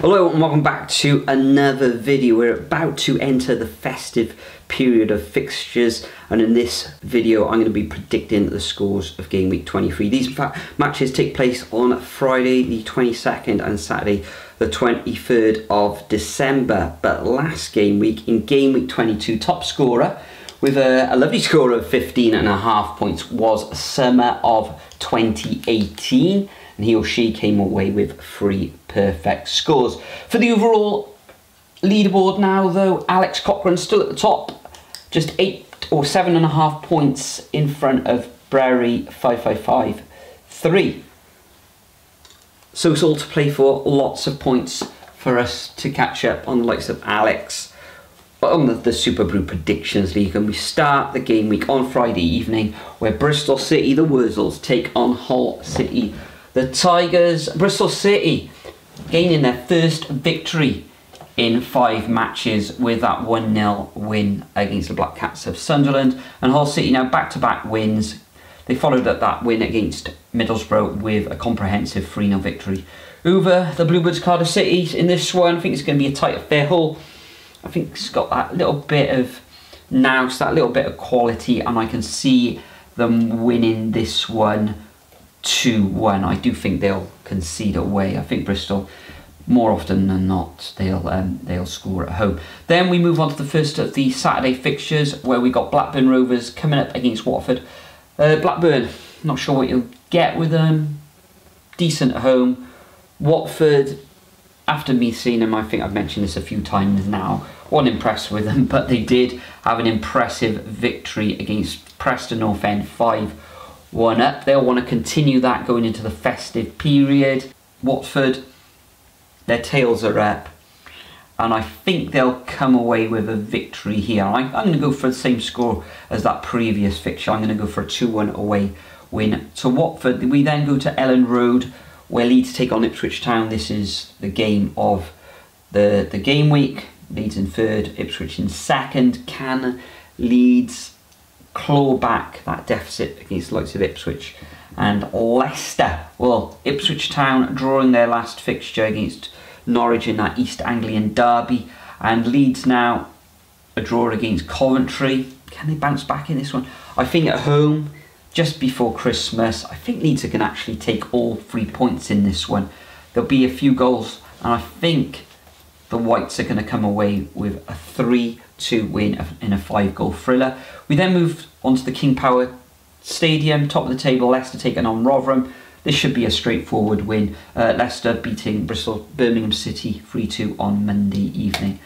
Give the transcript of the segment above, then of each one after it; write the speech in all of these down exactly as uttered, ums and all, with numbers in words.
Hello and welcome back to another video. We're about to enter the festive period of fixtures, and in this video I'm going to be predicting the scores of game week twenty-three. These matches take place on Friday the twenty-second and Saturday the twenty-third of December. But last game week, in game week twenty-two, top scorer with a, a lovely score of fifteen and a half points was Summer of twenty eighteen. And he or she came away with three perfect scores. For the overall leaderboard now though, Alex Cochran still at the top, just eight or seven and a half points in front of Brerry five five five three. So it's all to play for, lots of points for us to catch up on the likes of Alex. But on the, the Super Brew Predictions League, and we start the game week on Friday evening where Bristol City, the Wurzels, take on Hull City. The Tigers, Bristol City, gaining their first victory in five matches with that one nil win against the Black Cats of Sunderland. And Hull City now back-to-back wins. They followed up that win against Middlesbrough with a comprehensive three nil victory over the Bluebirds, Cardiff City. In this one, I think it's going to be a tight affair. Hull, I think it's got that little bit of nous, that little bit of quality, and I can see them winning this one two one. I do think they'll concede away. I think Bristol, more often than not, they'll um, they'll score at home. Then we move on to the first of the Saturday fixtures, where we got Blackburn Rovers coming up against Watford. Uh, Blackburn, not sure what you'll get with them. Decent at home. Watford, after me seeing them, I think I've mentioned this a few times now, wasn't impressed with them, but they did have an impressive victory against Preston North End five one up. They'll want to continue that going into the festive period. Watford, their tails are up, and I think they'll come away with a victory here. I, I'm going to go for the same score as that previous fixture. I'm going to go for a two one away win to Watford. We then go to Elland Road where Leeds take on Ipswich Town. This is the game of the, the game week. Leeds in third, Ipswich in second. Can Leeds claw back that deficit against the likes of Ipswich and Leicester? Well, Ipswich Town drawing their last fixture against Norwich in that East Anglian derby, and Leeds now a draw against Coventry. Can they bounce back in this one? I think at home, just before Christmas, I think Leeds can actually take all three points in this one. There'll be a few goals, and I think the Whites are going to come away with a three two win in a five goal thriller. We then move on to the King Power Stadium, top of the table, Leicester taking on Rotherham. This should be a straightforward win. Uh, Leicester beating Bristol, Birmingham City three two on Monday evening.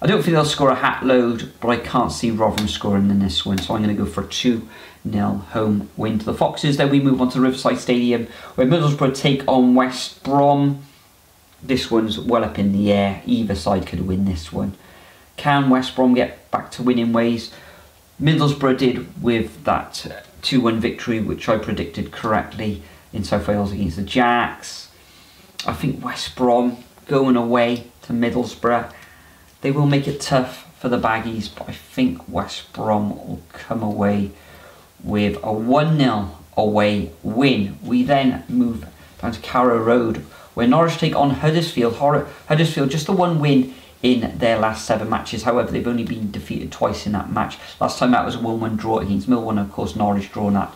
I don't think they'll score a hat load, but I can't see Rotherham scoring in this one, so I'm going to go for a two nil home win to the Foxes. Then we move on to Riverside Stadium where Middlesbrough take on West Brom. This one's well up in the air. Either side could win this one. Can West Brom get back to winning ways? Middlesbrough did with that two one victory, which I predicted correctly in South Wales against the Jacks. I think West Brom going away to Middlesbrough, they will make it tough for the Baggies, but I think West Brom will come away with a one nil away win. We then move down to Carrow Road where Norwich take on Huddersfield. Huddersfield just the one win in their last seven matches. However, they've only been defeated twice in that match. Last time out was a one one draw against Millwall, and of course Norwich drawn that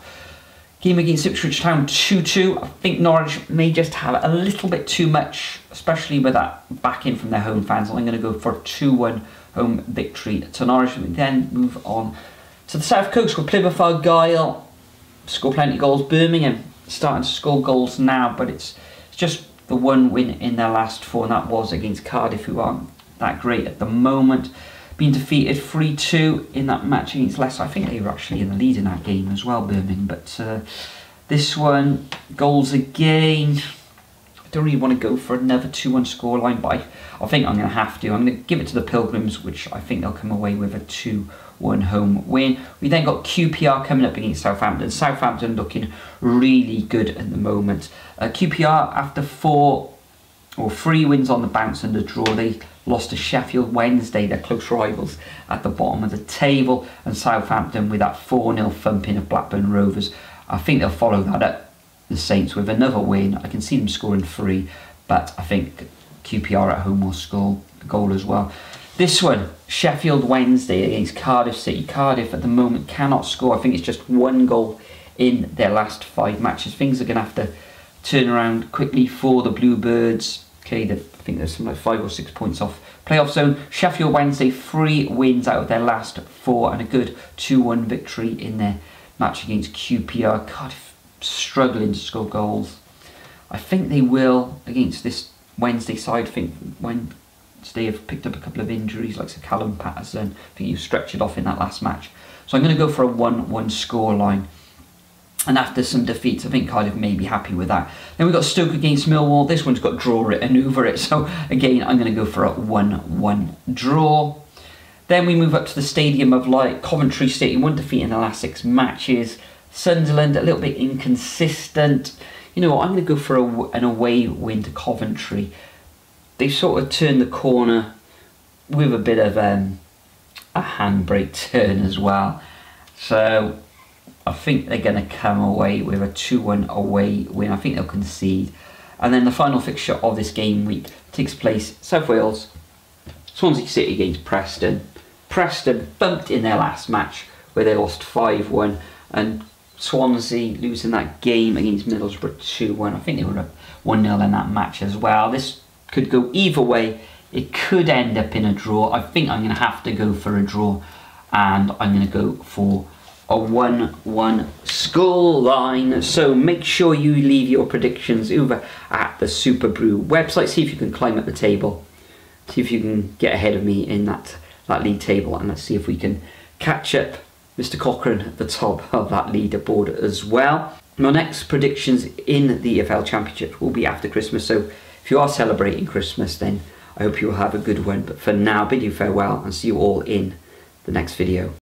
game against Ipswich Town two two. I think Norwich may just have a little bit too much, especially with that back in from their home fans. I'm going to go for a two one home victory to Norwich. We then move on to the South Coast where Plymouth Argyle score plenty of goals. Birmingham starting to score goals now, but it's, it's just the one win in their last four, and that was against Cardiff, who aren't that great at the moment, being defeated three two in that match against Leicester. I think they were actually in the lead in that game as well, Birmingham, but uh, this one, goals again. I don't really want to go for another two one scoreline, but I, I think I'm going to have to. I'm going to give it to the Pilgrims, which I think they'll come away with a two one home win. We then got Q P R coming up against Southampton. Southampton looking really good at the moment. Uh, Q P R, after four or three wins on the bounce and the draw, they lost to Sheffield Wednesday, their close rivals at the bottom of the table, and Southampton with that four nil thumping of Blackburn Rovers. I think they'll follow that up, the Saints, with another win. I can see them scoring three, but I think Q P R at home will score a goal as well. This one, Sheffield Wednesday against Cardiff City. Cardiff at the moment cannot score. I think it's just one goal in their last five matches. Things are going to have to turn around quickly for the Bluebirds. Okay, I think there's something like five or six points off playoff zone. Sheffield Wednesday, three wins out of their last four and a good two one victory in their match against Q P R. Cardiff struggling to score goals. I think they will against this Wednesday side. I think when... They have picked up a couple of injuries, like Sir Callum Patterson. I think you stretched it off in that last match. So I'm going to go for a one one scoreline. And after some defeats, I think Cardiff may be happy with that. Then we've got Stoke against Millwall. This one's got draw it and over it. So again, I'm going to go for a one one draw. Then we move up to the Stadium of Light. Coventry City, one defeat in the last six matches. Sunderland, a little bit inconsistent. You know what, I'm going to go for a, an away win to Coventry. They sort of turned the corner with a bit of um, a handbrake turn as well. So I think they're going to come away with a two one away win. I think they'll concede. And then the final fixture of this game week takes place South Wales, Swansea City against Preston. Preston bumped in their last match where they lost five one. And Swansea losing that game against Middlesbrough two one. I think they were up one nil in that match as well. This could go either way. It could end up in a draw. I think I'm going to have to go for a draw. And I'm going to go for a one one scoreline. So make sure you leave your predictions over at the Super Brew website. See if you can climb up the table. See if you can get ahead of me in that, that league table. And let's see if we can catch up Mister Cochran at the top of that leaderboard as well. My next predictions in the E F L Championship will be after Christmas. So if you are celebrating Christmas, then I hope you will have a good one. But for now, bid you farewell and see you all in the next video.